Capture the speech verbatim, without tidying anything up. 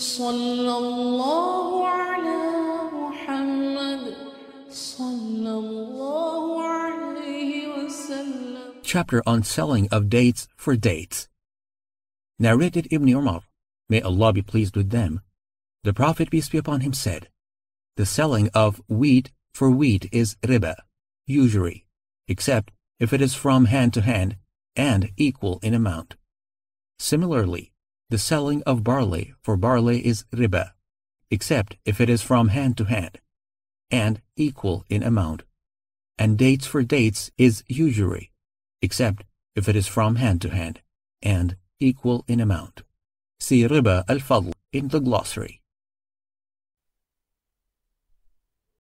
Sallallahu ala Muhammad, sallallahu alayhi wa sallam. Chapter on selling of dates for dates. Narrated Ibn Umar, may Allah be pleased with them, the Prophet peace be upon him said, the selling of wheat for wheat is riba, usury, except if it is from hand to hand and equal in amount. Similarly, the selling of barley for barley is riba, except if it is from hand to hand, and equal in amount. And dates for dates is usury, except if it is from hand to hand, and equal in amount. See riba al-fadl in the glossary.